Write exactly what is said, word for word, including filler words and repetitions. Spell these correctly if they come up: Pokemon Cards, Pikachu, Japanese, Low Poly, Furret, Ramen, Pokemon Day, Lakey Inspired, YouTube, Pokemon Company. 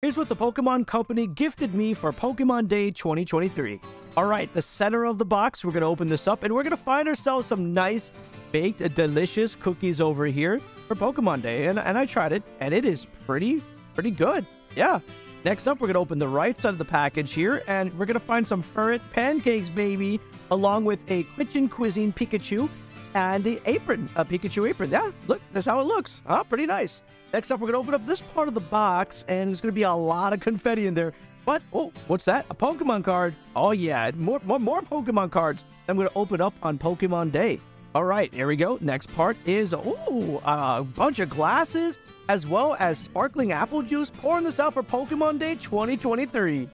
Here's what the Pokemon Company gifted me for Pokemon Day twenty twenty-three. Alright, the center of the box, we're going to open this up and we're going to find ourselves some nice, baked, delicious cookies over here for Pokemon Day. And, and I tried it, and it is pretty, pretty good. Yeah. Next up, we're going to open the right side of the package here, and we're going to find some Furret pancakes, baby, along with a Kitchen Cuisine Pikachu and an apron, a Pikachu apron. Yeah, look, that's how it looks. Huh? Pretty nice. Next up, we're going to open up this part of the box, and there's going to be a lot of confetti in there. But, oh, what's that? A Pokemon card. Oh, yeah, more, more, more Pokemon cards that I'm going to open up on Pokemon Day. All right, here we go. Next part is, ooh, a bunch of glasses, as well as sparkling apple juice. Pouring this out for Pokemon Day twenty twenty-three.